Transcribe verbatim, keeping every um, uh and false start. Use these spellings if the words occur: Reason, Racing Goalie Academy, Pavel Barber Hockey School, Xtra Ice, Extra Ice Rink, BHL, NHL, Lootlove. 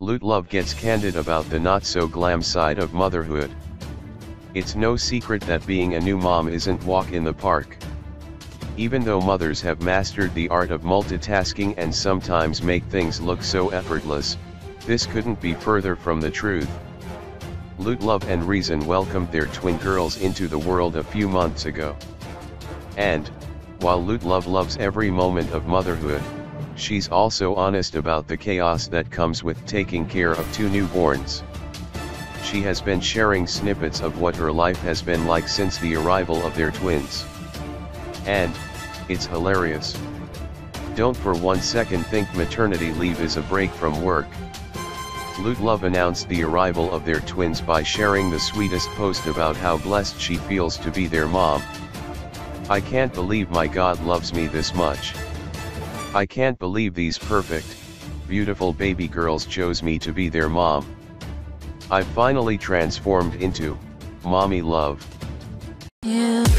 Lootlove gets candid about the not-so-glam side of motherhood. It's no secret that being a new mom isn't a walk in the park. Even though mothers have mastered the art of multitasking and sometimes make things look so effortless, this couldn't be further from the truth. Lootlove and Reason welcomed their twin girls into the world a few months ago. And, while Lootlove loves every moment of motherhood, she's also honest about the chaos that comes with taking care of two newborns. She has been sharing snippets of what her life has been like since the arrival of their twins. And, it's hilarious. Don't for one second think maternity leave is a break from work. Lootlove announced the arrival of their twins by sharing the sweetest post about how blessed she feels to be their mom. "I can't believe my God loves me this much. I can't believe these perfect, beautiful baby girls chose me to be their mom. I've finally transformed into mommy love." Yeah.